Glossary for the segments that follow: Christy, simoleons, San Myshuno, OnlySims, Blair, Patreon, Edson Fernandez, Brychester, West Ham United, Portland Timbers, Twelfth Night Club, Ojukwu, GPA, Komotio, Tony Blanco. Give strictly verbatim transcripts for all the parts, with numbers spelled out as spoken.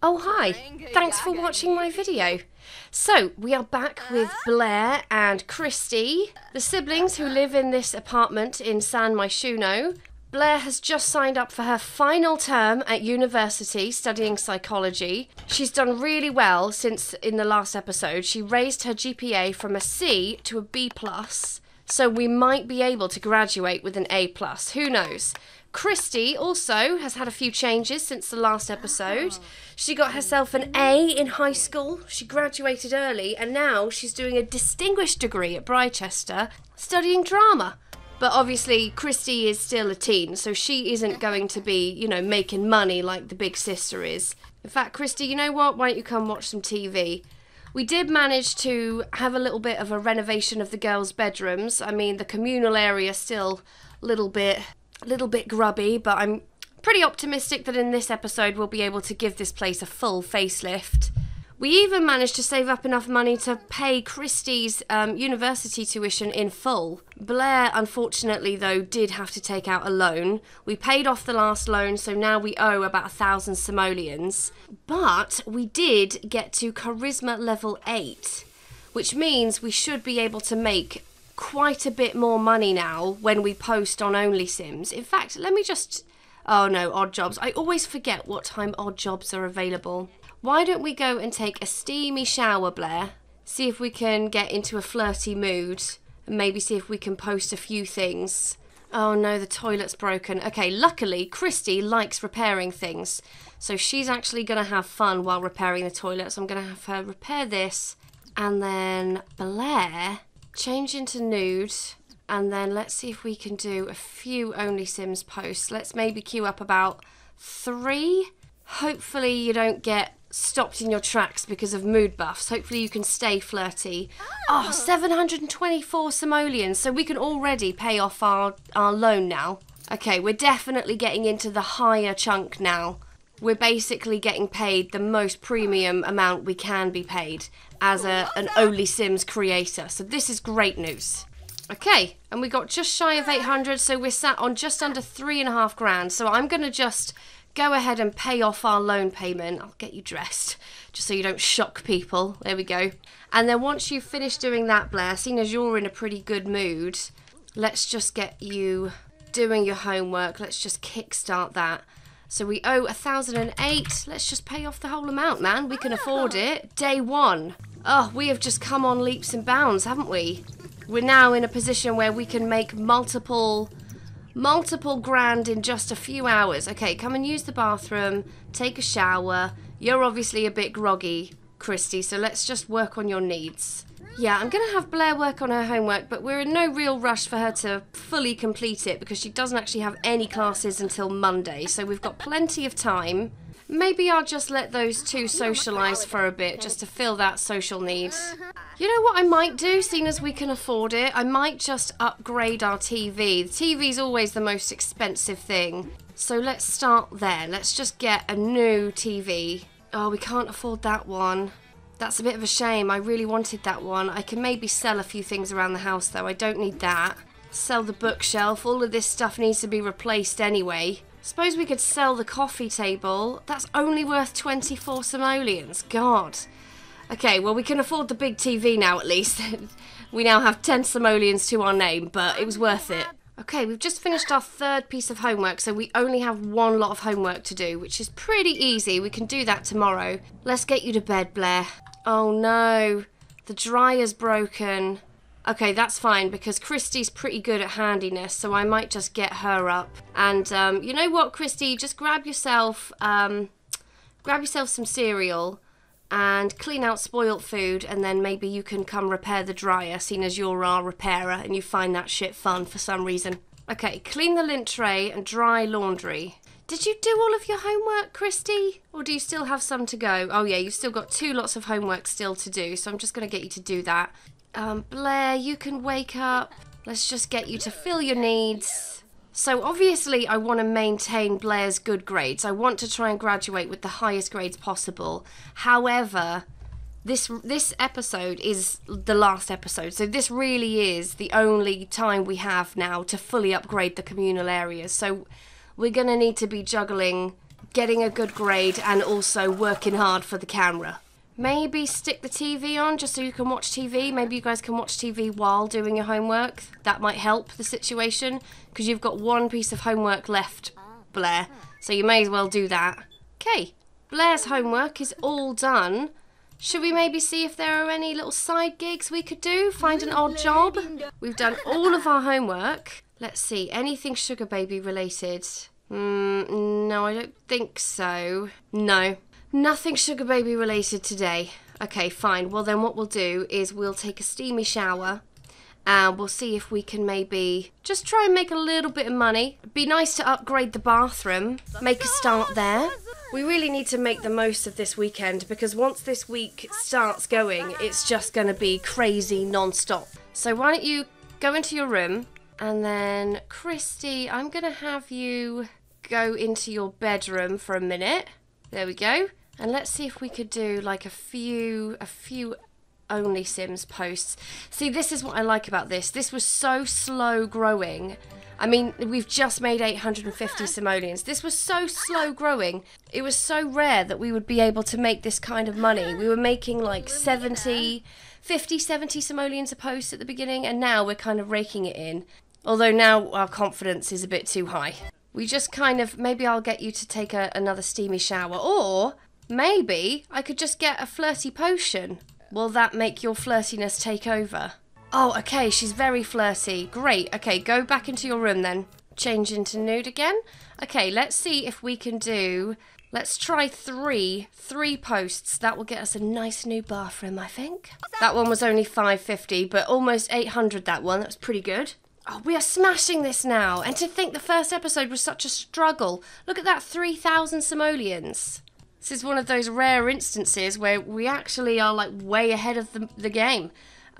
Oh hi, thanks for watching my video. So we are back with Blair and Christy, the siblings who live in this apartment in San Myshuno. Blair has just signed up for her final term at university studying psychology. She's done really well since in the last episode. She raised her G P A from a C to a B plus, so we might be able to graduate with an A plus, who knows. Christy also has had a few changes since the last episode. She got herself an A in high school, she graduated early, and now she's doing a distinguished degree at Brychester studying drama. But obviously Christy is still a teen, so she isn't going to be, you know, making money like the big sister is. In fact, Christy, you know what? Why don't you come watch some T V? We did manage to have a little bit of a renovation of the girls' bedrooms. I mean, the communal area still a little bit... A little bit grubby, but I'm pretty optimistic that in this episode we'll be able to give this place a full facelift. We even managed to save up enough money to pay Christy's um, university tuition in full. Blair, unfortunately, though, did have to take out a loan. We paid off the last loan, so now we owe about a thousand simoleons. But we did get to charisma level eight, which means we should be able to make quite a bit more money now when we post on OnlySims. In fact, let me just... Oh no, odd jobs. I always forget what time odd jobs are available. Why don't we go and take a steamy shower, Blair? See if we can get into a flirty mood and maybe see if we can post a few things. Oh no, the toilet's broken. Okay, luckily Christy likes repairing things, so she's actually gonna have fun while repairing the toilet. So I'm gonna have her repair this, and then Blair change into nude, and then let's see if we can do a few OnlySims posts. Let's maybe queue up about three. Hopefully you don't get stopped in your tracks because of mood buffs. Hopefully you can stay flirty. Oh, oh seven hundred twenty-four simoleons, so we can already pay off our, our loan now. Okay, we're definitely getting into the higher chunk now. We're basically getting paid the most premium amount we can be paid as a, an OnlySims creator. So this is great news. Okay, and we got just shy of eight hundred, so we're sat on just under three and a half grand. So I'm going to just go ahead and pay off our loan payment. I'll get you dressed, just so you don't shock people. There we go. And then once you've finished doing that, Blair, seeing as you're in a pretty good mood, let's just get you doing your homework. Let's just kickstart that. So we owe one thousand eight. Let's just pay off the whole amount, man. We can afford it. Day one. Oh, we have just come on leaps and bounds, haven't we? We're now in a position where we can make multiple, multiple grand in just a few hours. Okay, come and use the bathroom. Take a shower. You're obviously a bit groggy, Christy, so let's just work on your needs. Yeah, I'm going to have Blair work on her homework, but we're in no real rush for her to fully complete it because she doesn't actually have any classes until Monday, so we've got plenty of time. Maybe I'll just let those two socialise for a bit just to fill that social need. You know what I might do, seeing as we can afford it? I might just upgrade our T V. The T V's always the most expensive thing, so let's start there. Let's just get a new T V. Oh, we can't afford that one. That's a bit of a shame. I really wanted that one. I can maybe sell a few things around the house, though. I don't need that. Sell the bookshelf. All of this stuff needs to be replaced anyway. Suppose we could sell the coffee table. That's only worth twenty-four simoleons. God. Okay, well, we can afford the big T V now, at least. We now have ten simoleons to our name, but it was worth it. Okay, we've just finished our third piece of homework, so we only have one lot of homework to do, which is pretty easy. We can do that tomorrow. Let's get you to bed, Blair. Oh no, the dryer's broken. Okay, that's fine because Christy's pretty good at handiness, so I might just get her up. And um, you know what, Christy, just grab yourself, um, grab yourself some cereal and clean out spoilt food, and then maybe you can come repair the dryer, seeing as you're our repairer and you find that shit fun for some reason. Okay, clean the lint tray and dry laundry. Did you do all of your homework, Christy? Or do you still have some to go? Oh yeah, you've still got two lots of homework still to do, so I'm just gonna get you to do that. Um, Blair, you can wake up. Let's just get you to fill your needs. So obviously I wanna maintain Blair's good grades. I want to try and graduate with the highest grades possible. However, this, this episode is the last episode, so this really is the only time we have now to fully upgrade the communal areas. So we're going to need to be juggling getting a good grade and also working hard for the camera. Maybe stick the T V on just so you can watch T V. Maybe you guys can watch T V while doing your homework. That might help the situation because you've got one piece of homework left, Blair. So you may as well do that. Okay, Blair's homework is all done. Should we maybe see if there are any little side gigs we could do? Find an odd job? We've done all of our homework. Let's see, anything Sugar Baby related? Mm, no, I don't think so. No. Nothing Sugar Baby related today. Okay, fine. Well, then what we'll do is we'll take a steamy shower and we'll see if we can maybe just try and make a little bit of money. It'd be nice to upgrade the bathroom, make a start there. We really need to make the most of this weekend because once this week starts going, it's just going to be crazy non-stop. So why don't you go into your room and then, Christy, I'm going to have you go into your bedroom for a minute. There we go. And let's see if we could do like a few, a few OnlySims posts. See, this is what I like about this. This was so slow growing. I mean, we've just made eight hundred fifty simoleons. This was so slow growing. It was so rare that we would be able to make this kind of money. We were making like seventy, fifty, seventy simoleons a post at the beginning, and now we're kind of raking it in. Although now our confidence is a bit too high. We just kind of, maybe I'll get you to take a, another steamy shower, or maybe I could just get a flirty potion. Will that make your flirtiness take over? Oh, okay, she's very flirty. Great, okay, go back into your room then. Change into nude again. Okay, let's see if we can do, let's try three, three posts. That will get us a nice new bathroom, I think. That one was only five fifty, but almost eight hundred that one, that was pretty good. Oh, we are smashing this now. And to think the first episode was such a struggle. Look at that, three thousand simoleons. This is one of those rare instances where we actually are like way ahead of the, the game.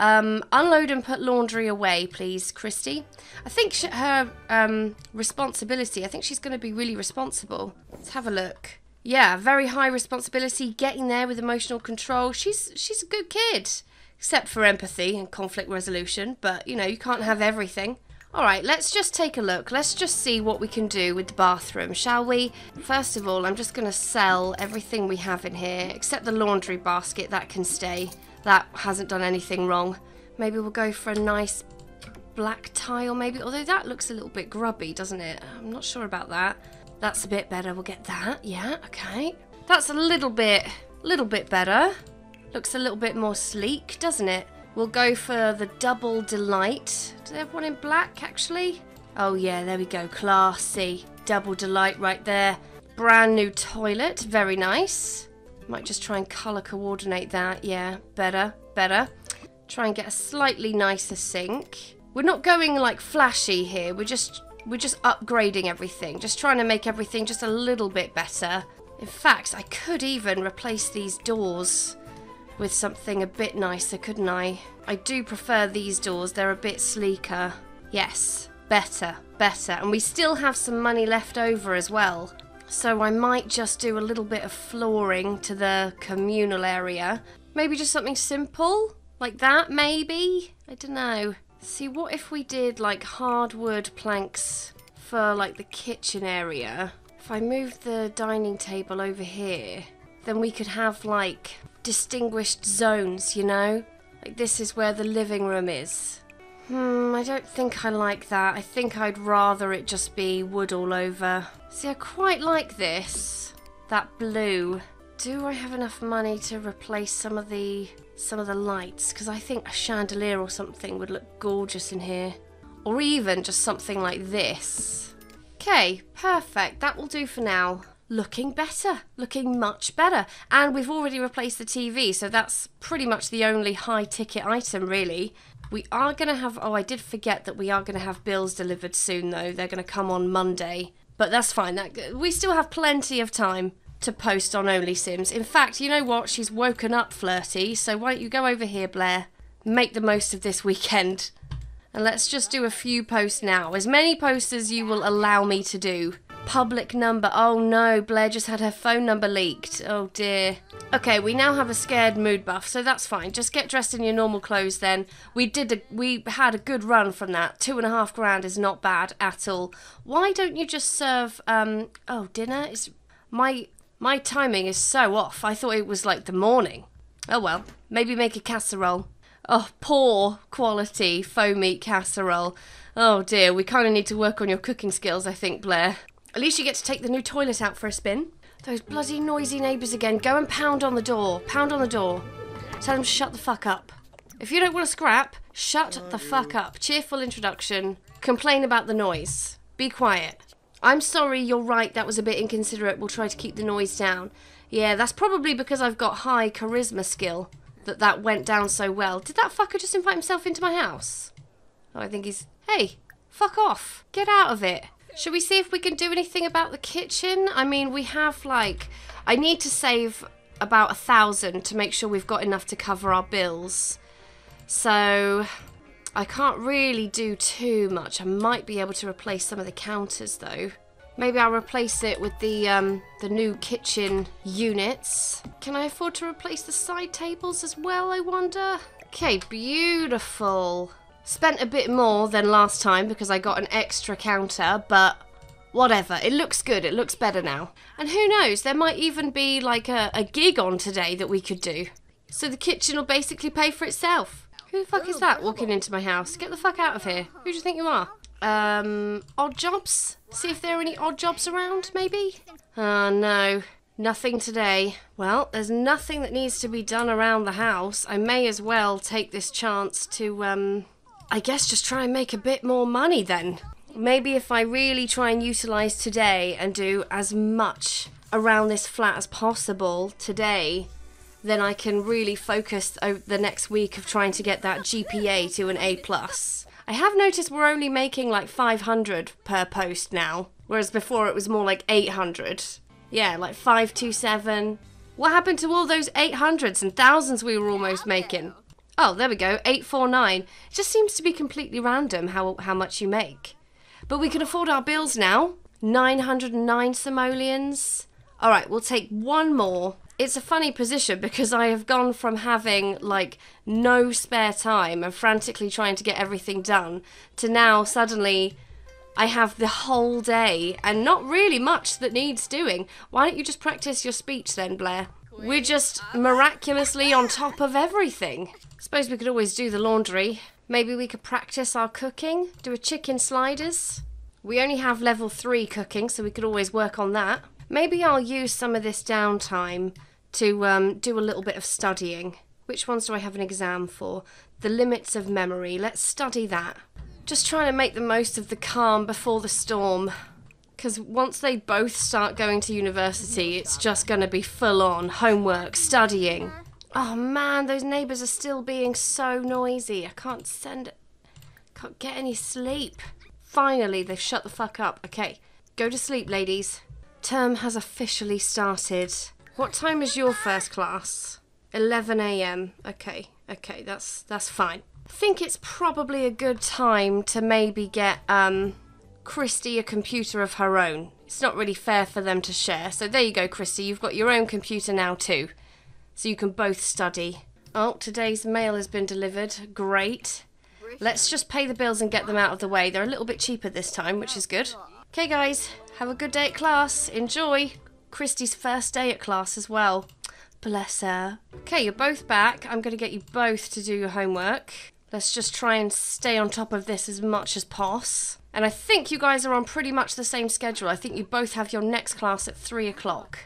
Um, unload and put laundry away, please, Christy. I think she, her um, responsibility, I think she's going to be really responsible. Let's have a look. Yeah, very high responsibility, getting there with emotional control. She's, she's a good kid. Except for empathy and conflict resolution, but, you know, you can't have everything. All right, let's just take a look. Let's just see what we can do with the bathroom, shall we? First of all, I'm just going to sell everything we have in here, except the laundry basket. That can stay. That hasn't done anything wrong. Maybe we'll go for a nice black tile, maybe. Although that looks a little bit grubby, doesn't it? I'm not sure about that. That's a bit better. We'll get that. Yeah, okay. That's a little bit, little bit better. Looks a little bit more sleek, doesn't it? We'll go for the double delight. Do they have one in black, actually? Oh, yeah, there we go. Classy. Double delight right there. Brand new toilet. Very nice. Might just try and colour coordinate that. Yeah, better, better. Try and get a slightly nicer sink. We're not going, like, flashy here. We're just, we're just upgrading everything. Just trying to make everything just a little bit better. In fact, I could even replace these doors with something a bit nicer, couldn't I? I do prefer these doors, they're a bit sleeker. Yes, better, better. And we still have some money left over as well. So I might just do a little bit of flooring to the communal area. Maybe just something simple, like that, maybe? I don't know. See, what if we did like hardwood planks for like the kitchen area? If I moved the dining table over here, then we could have like distinguished zones, you know? Like this is where the living room is. Hmm, I don't think I like that. I think I'd rather it just be wood all over. See, I quite like this. That blue. Do I have enough money to replace some of the some of the lights? Because I think a chandelier or something would look gorgeous in here. Or even just something like this. Okay, perfect. That will do for now. Looking better, looking much better. And we've already replaced the T V, so that's pretty much the only high ticket item, really. We are going to have, oh, I did forget that we are going to have bills delivered soon, though. They're going to come on Monday, but that's fine. That, we still have plenty of time to post on OnlySims. In fact, you know what? She's woken up flirty, so why don't you go over here, Blair? Make the most of this weekend. And let's just do a few posts now. As many posts as you will allow me to do. Public number. Oh no, Blair just had her phone number leaked. Oh dear. Okay, we now have a scared mood buff, so that's fine. Just get dressed in your normal clothes then. We did a, we had a good run from that. Two and a half grand is not bad at all. Why don't you just serve, um, oh, dinner? It's, My my timing is so off. I thought it was like the morning. Oh well, maybe make a casserole. Oh, poor quality faux meat casserole. Oh dear, we kind of need to work on your cooking skills, I think, Blair. At least you get to take the new toilet out for a spin. Those bloody noisy neighbours again. Go and pound on the door. Pound on the door. Tell them to shut the fuck up. If you don't want to scrap, shut the fuck up. Cheerful introduction. Complain about the noise. Be quiet. I'm sorry, you're right, that was a bit inconsiderate. We'll try to keep the noise down. Yeah, that's probably because I've got high charisma skill that that went down so well. Did that fucker just invite himself into my house? Oh, I think he's... Hey, fuck off. Get out of it. Should we see if we can do anything about the kitchen? I mean, we have, like... I need to save about a thousand to make sure we've got enough to cover our bills. So I can't really do too much. I might be able to replace some of the counters though. Maybe I'll replace it with the um, the new kitchen units. Can I afford to replace the side tables as well, I wonder? Okay, beautiful. Spent a bit more than last time because I got an extra counter, but whatever. It looks good. It looks better now. And who knows, there might even be like a, a gig on today that we could do. So the kitchen will basically pay for itself. Who the fuck is that walking into my house? Get the fuck out of here. Who do you think you are? Um, odd jobs? See if there are any odd jobs around, maybe? Oh, no. Nothing today. Well, there's nothing that needs to be done around the house. I may as well take this chance to, um, I guess just try and make a bit more money then. Maybe if I really try and utilise today and do as much around this flat as possible today, then I can really focus over the next week of trying to get that G P A to an A plus. I have noticed we're only making like five hundred per post now, whereas before it was more like eight hundred. Yeah, like five two seven. What happened to all those eight hundreds and thousands we were almost making? Oh, there we go, eight four nine. It just seems to be completely random how, how much you make. But we can afford our bills now. nine hundred and nine simoleons. All right, we'll take one more. It's a funny position because I have gone from having like no spare time and frantically trying to get everything done to now suddenly I have the whole day and not really much that needs doing. Why don't you just practice your speech then, Blair? We're just miraculously on top of everything. Suppose we could always do the laundry. Maybe we could practice our cooking, do a chicken sliders. We only have level three cooking, so we could always work on that. Maybe I'll use some of this downtime to um, do a little bit of studying. Which ones do I have an exam for? The limits of memory. Let's study that. Just trying to make the most of the calm before the storm. Because once they both start going to university, it's just going to be full on. Homework, studying. Oh man, those neighbours are still being so noisy. I can't send it. Can't get any sleep. Finally, they've shut the fuck up. Okay, go to sleep, ladies. Term has officially started. What time is your first class? eleven A M Okay, okay, that's that's fine. I think it's probably a good time to maybe get um, Christy a computer of her own. It's not really fair for them to share. So there you go, Christy. You've got your own computer now too. So you can both study. Oh, today's mail has been delivered. Great. Let's just pay the bills and get them out of the way. They're a little bit cheaper this time, which is good. Okay, guys. Have a good day at class. Enjoy. Christy's first day at class as well. Bless her. Okay, you're both back. I'm going to get you both to do your homework. Let's just try and stay on top of this as much as possible. And I think you guys are on pretty much the same schedule. I think you both have your next class at three o'clock.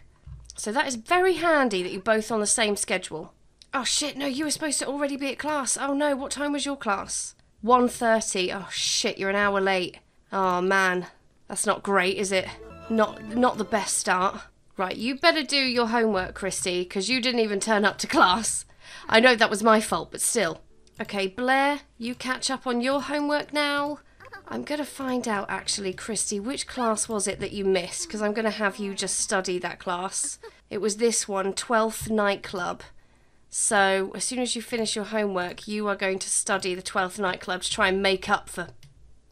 So that is very handy that you're both on the same schedule. Oh shit, no, you were supposed to already be at class. Oh no, what time was your class? one thirty. Oh shit, you're an hour late. Oh man. That's not great, is it? Not not the best start. Right, you better do your homework, Christy, because you didn't even turn up to class. I know that was my fault, but still. Okay, Blair, you catch up on your homework now. I'm going to find out, actually, Christy, which class was it that you missed? Because I'm going to have you just study that class. It was this one, Twelfth Night Club. So, as soon as you finish your homework, you are going to study the Twelfth Night Club to try and make up for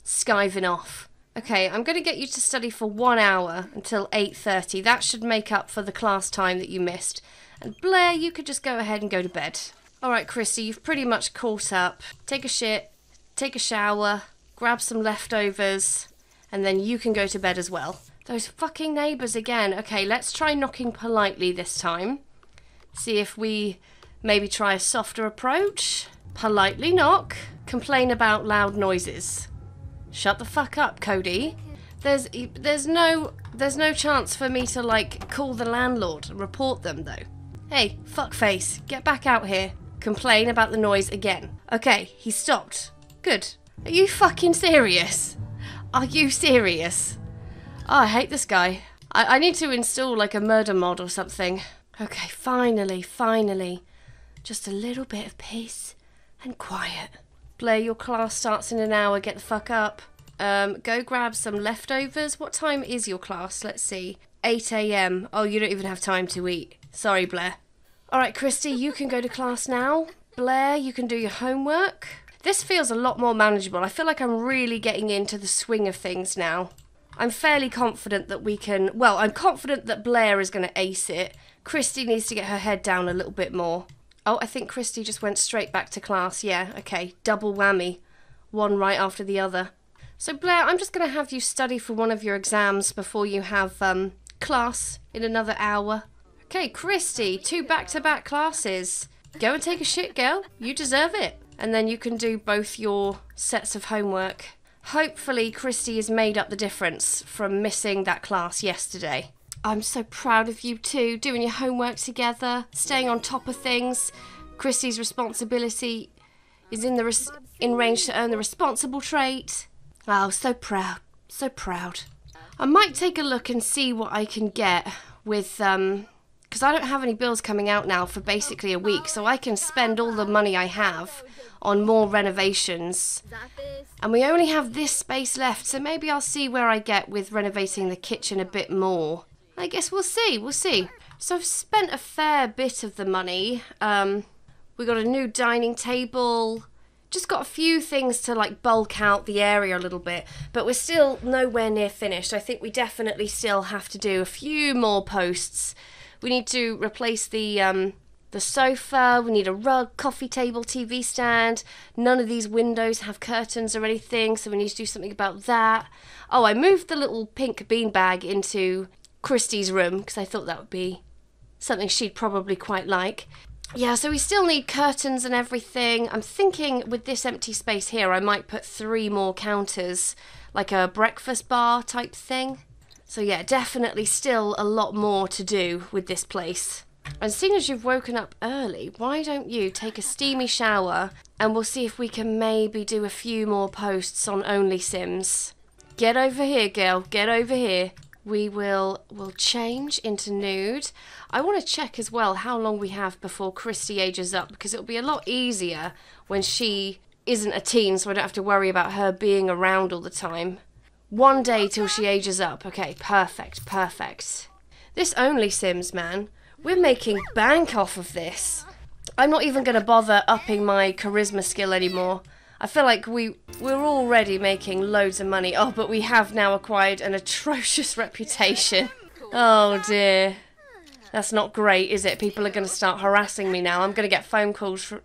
skiving off. Okay, I'm going to get you to study for one hour until eight thirty. That should make up for the class time that you missed. And Blair, you could just go ahead and go to bed. All right, Christy, you've pretty much caught up. Take a shit, take a shower, grab some leftovers, and then you can go to bed as well. Those fucking neighbours again. Okay, let's try knocking politely this time. See if we maybe try a softer approach. Politely knock. Complain about loud noises. Shut the fuck up, Cody. There's there's no there's no chance for me to like call the landlord and report them though. Hey, fuckface, get back out here. Complain about the noise again. Okay, he stopped. Good. Are you fucking serious? Are you serious? Oh, I hate this guy. I, I need to install like a murder mod or something. Okay, finally, finally. Just a little bit of peace and quiet. Blair, your class starts in an hour. Get the fuck up. Um, go grab some leftovers. What time is your class? Let's see. eight A M Oh, you don't even have time to eat. Sorry, Blair. All right, Christy, you can go to class now. Blair, you can do your homework. This feels a lot more manageable. I feel like I'm really getting into the swing of things now. I'm fairly confident that we can... Well, I'm confident that Blair is going to ace it. Christy needs to get her head down a little bit more. Oh, I think Christy just went straight back to class. Yeah, okay. Double whammy. One right after the other. So, Blair, I'm just going to have you study for one of your exams before you have um, class in another hour. Okay, Christy, two back-to-back classes. Go and take a shit, girl. You deserve it. And then you can do both your sets of homework. Hopefully, Christy has made up the difference from missing that class yesterday. I'm so proud of you two, doing your homework together, staying on top of things. Christy's responsibility is in the res in range to earn the responsible trait. Oh, so proud, so proud. I might take a look and see what I can get with, um, because I don't have any bills coming out now for basically a week, so I can spend all the money I have on more renovations. And we only have this space left, so maybe I'll see where I get with renovating the kitchen a bit more. I guess we'll see, we'll see. So I've spent a fair bit of the money. Um, we got a new dining table. Just got a few things to like bulk out the area a little bit, but we're still nowhere near finished. I think we definitely still have to do a few more posts. We need to replace the um, the sofa, we need a rug, coffee table, T V stand. None of these windows have curtains or anything, so we need to do something about that. Oh, I moved the little pink beanbag into Christy's room because I thought that would be something she'd probably quite like. Yeah, so we still need curtains and everything. I'm thinking with this empty space here, I might put three more counters, like a breakfast bar type thing. So yeah, definitely still a lot more to do with this place. And seeing as you've woken up early, why don't you take a steamy shower and we'll see if we can maybe do a few more posts on OnlySims. Get over here, girl. Get over here. We will will change into nude. I want to check as well how long we have before Christy ages up, because it'll be a lot easier when she isn't a teen, so I don't have to worry about her being around all the time. One day till she ages up. Okay, perfect, perfect. This OnlySims, man, we're making bank off of this. I'm not even going to bother upping my charisma skill anymore. I feel like we, we're already making loads of money. Oh, but we have now acquired an atrocious reputation. Oh dear. That's not great, is it? People are going to start harassing me now. I'm going to get phone calls fr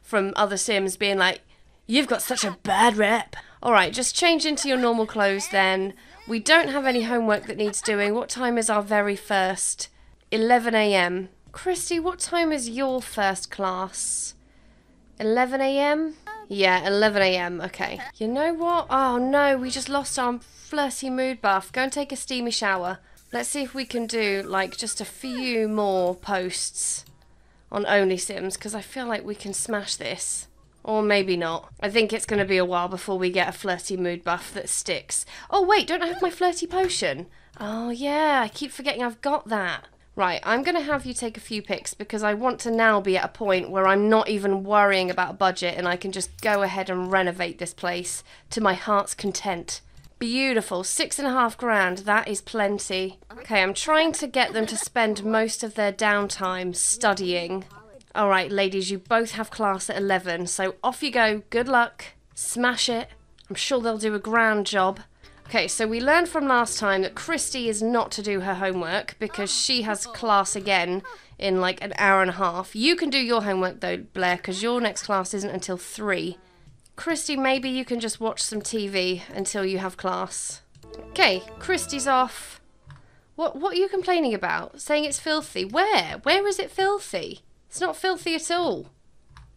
from other Sims being like, you've got such a bad rep. All right, just change into your normal clothes then. We don't have any homework that needs doing. What time is our very first? eleven A M Christy, what time is your first class? eleven A M? Yeah, eleven A M, okay. You know what? Oh no, we just lost our flirty mood buff. Go and take a steamy shower. Let's see if we can do, like, just a few more posts on OnlySims, because I feel like we can smash this. Or maybe not. I think it's going to be a while before we get a flirty mood buff that sticks. Oh wait, don't I have my flirty potion? Oh yeah, I keep forgetting I've got that. Right, I'm going to have you take a few pics because I want to now be at a point where I'm not even worrying about budget and I can just go ahead and renovate this place to my heart's content. Beautiful. Six and a half grand. That is plenty. Okay, I'm trying to get them to spend most of their downtime studying. All right, ladies, you both have class at eleven, so off you go. Good luck. Smash it. I'm sure they'll do a grand job. Okay, so we learned from last time that Christy is not to do her homework because she has class again in like an hour and a half. You can do your homework though, Blair, because your next class isn't until three. Christy, maybe you can just watch some T V until you have class. Okay, Christy's off. What, what are you complaining about? Saying it's filthy. Where? Where is it filthy? It's not filthy at all.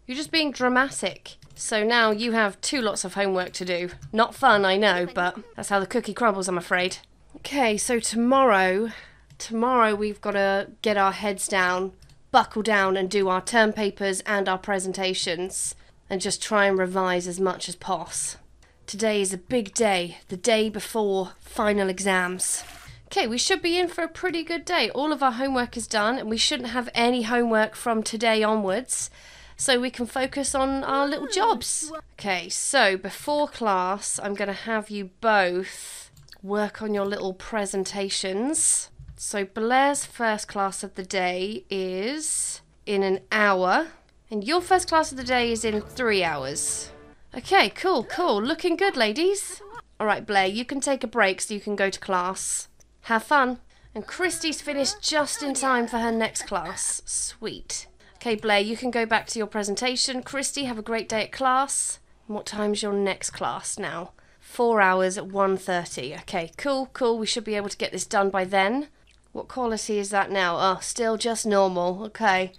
You're just being dramatic. So now you have two lots of homework to do. Not fun, I know, but that's how the cookie crumbles, I'm afraid. Okay, so tomorrow, tomorrow we've got to get our heads down, buckle down and do our term papers and our presentations and just try and revise as much as possible. Today is a big day, the day before final exams. Okay, we should be in for a pretty good day. All of our homework is done and we shouldn't have any homework from today onwards, so we can focus on our little jobs. Okay, so before class, I'm going to have you both work on your little presentations. So Blair's first class of the day is in an hour, and your first class of the day is in three hours. Okay, cool, cool. Looking good, ladies. All right, Blair, you can take a break so you can go to class. Have fun. And Christy's finished just in time for her next class. Sweet. Okay, Blair, you can go back to your presentation. Christy, have a great day at class. And what time's your next class now? Four hours at one thirty. Okay, cool, cool. We should be able to get this done by then. What quality is that now? Oh, still just normal. Okay.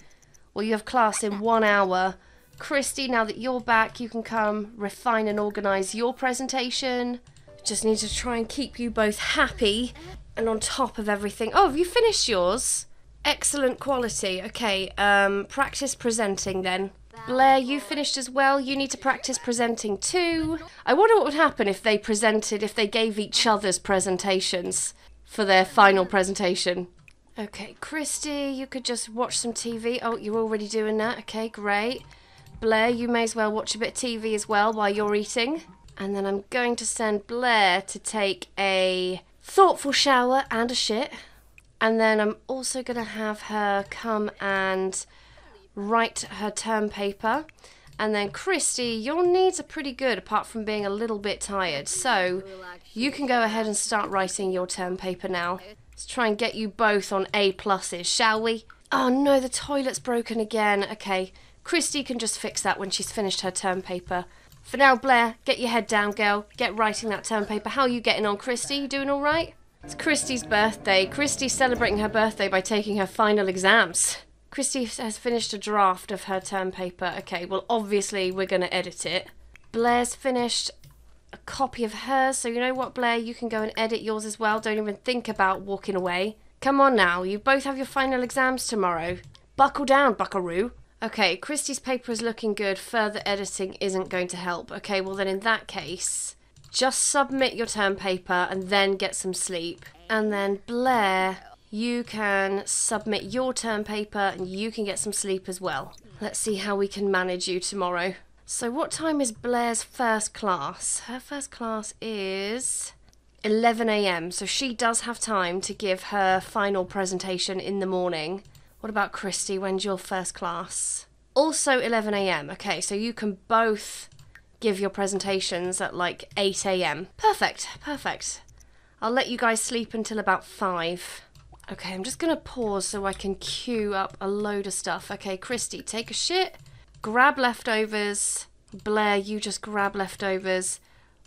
Well, you have class in one hour. Christy, now that you're back, you can come refine and organise your presentation. Just need to try and keep you both happy and on top of everything. Oh, have you finished yours? Excellent quality. Okay, um, practice presenting then. Blair, you finished as well. You need to practice presenting too. I wonder what would happen if they presented, if they gave each other's presentations for their final presentation. Okay, Christy, you could just watch some T V. Oh, you're already doing that. Okay, great. Blair, you may as well watch a bit of T V as well while you're eating. And then I'm going to send Blair to take a thoughtful shower and a shit. And then I'm also going to have her come and write her term paper. And then Christy, your needs are pretty good apart from being a little bit tired. So you can go ahead and start writing your term paper now. Let's try and get you both on A pluses, shall we? Oh no, the toilet's broken again. Okay, Christy can just fix that when she's finished her term paper. For now, Blair, get your head down, girl. Get writing that term paper. How are you getting on, Christy? You doing all right? It's Christy's birthday. Christy's celebrating her birthday by taking her final exams. Christy has finished a draft of her term paper. Okay, well, obviously we're going to edit it. Blair's finished a copy of hers, so you know what, Blair? You can go and edit yours as well. Don't even think about walking away. Come on now, you both have your final exams tomorrow. Buckle down, buckaroo. Okay, Christy's paper is looking good. Further editing isn't going to help. Okay, well then in that case, just submit your term paper and then get some sleep. And then Blair, you can submit your term paper and you can get some sleep as well. Let's see how we can manage you tomorrow. So what time is Blair's first class? Her first class is eleven a m So she does have time to give her final presentation in the morning. What about Christy? When's your first class? Also eleven a m Okay, so you can both give your presentations at like eight a m Perfect, perfect. I'll let you guys sleep until about five. Okay, I'm just going to pause so I can queue up a load of stuff. Okay, Christy, take a shit. Grab leftovers. Blair, you just grab leftovers.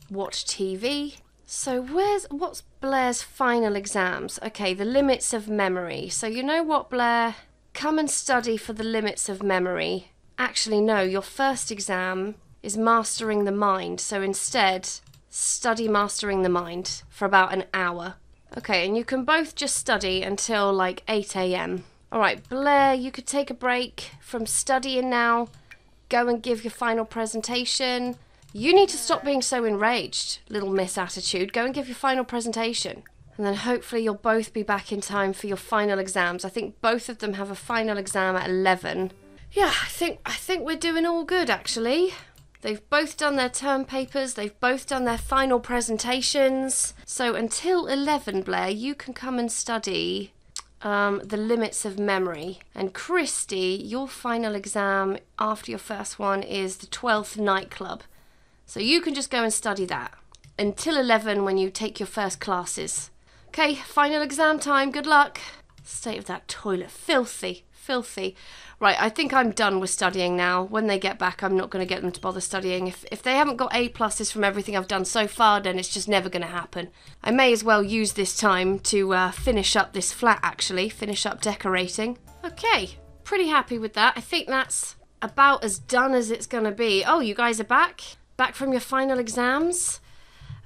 Watch T V. So where's what's Blair's final exams? Okay, the limits of memory. So you know what, Blair? Come and study for the limits of memory. Actually, no, your first exam is mastering the mind, so instead study mastering the mind for about an hour. Okay, and you can both just study until like eight a m Alright, Blair, you could take a break from studying now, go and give your final presentation. You need to stop being so enraged, little miss attitude. Go and give your final presentation. And then hopefully you'll both be back in time for your final exams. I think both of them have a final exam at eleven. Yeah, I think, I think we're doing all good actually. They've both done their term papers, they've both done their final presentations. So until eleven, Blair, you can come and study um, the limits of memory. And Christy, your final exam after your first one is the Twelfth Night Club. So you can just go and study that until eleven when you take your first classes. Okay, final exam time, good luck. State of that toilet, filthy. filthy. Right, I think I'm done with studying now. When they get back, I'm not going to get them to bother studying. If, if they haven't got A pluses from everything I've done so far, then it's just never going to happen. I may as well use this time to uh, finish up this flat, actually. Finish up decorating. Okay, pretty happy with that. I think that's about as done as it's going to be. Oh, you guys are back? Back from your final exams?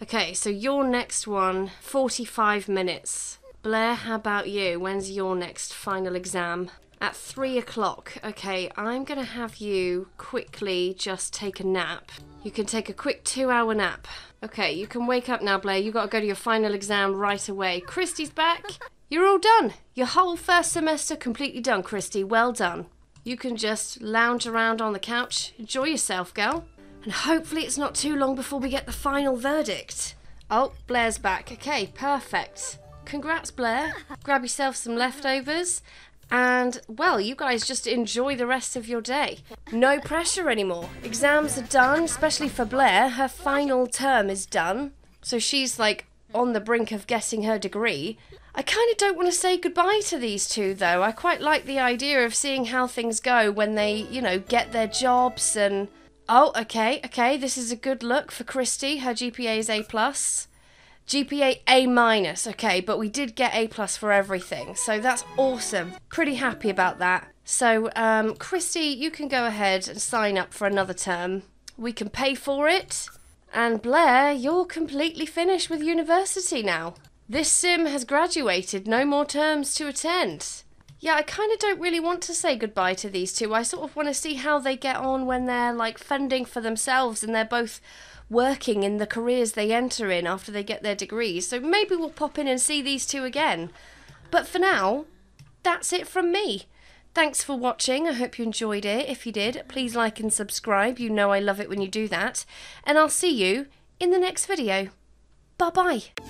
Okay, so your next one, forty-five minutes. Blair, how about you? When's your next final exam? At three o'clock. Okay, I'm gonna have you quickly just take a nap. You can take a quick two hour nap. Okay, you can wake up now, Blair. You gotta go to your final exam right away. Christy's back. You're all done. Your whole first semester completely done, Christy. Well done. You can just lounge around on the couch. Enjoy yourself, girl. And hopefully it's not too long before we get the final verdict. Oh, Blair's back. Okay, perfect. Congrats, Blair. Grab yourself some leftovers. And, well, you guys just enjoy the rest of your day. No pressure anymore. Exams are done, especially for Blair. Her final term is done. So she's, like, on the brink of getting her degree. I kind of don't want to say goodbye to these two, though. I quite like the idea of seeing how things go when they, you know, get their jobs and... Oh, okay, okay, this is a good look for Christy. Her G P A is A plus. G P A A minus, okay, but we did get A plus for everything, so that's awesome. Pretty happy about that. So, um, Christy, you can go ahead and sign up for another term. We can pay for it. And Blair, you're completely finished with university now. This sim has graduated, no more terms to attend. Yeah, I kind of don't really want to say goodbye to these two. I sort of want to see how they get on when they're, like, funding for themselves and they're both working in the careers they enter in after they get their degrees. So maybe we'll pop in and see these two again. But for now, that's it from me. Thanks for watching. I hope you enjoyed it. If you did, please like and subscribe. You know I love it when you do that. And I'll see you in the next video. Bye-bye.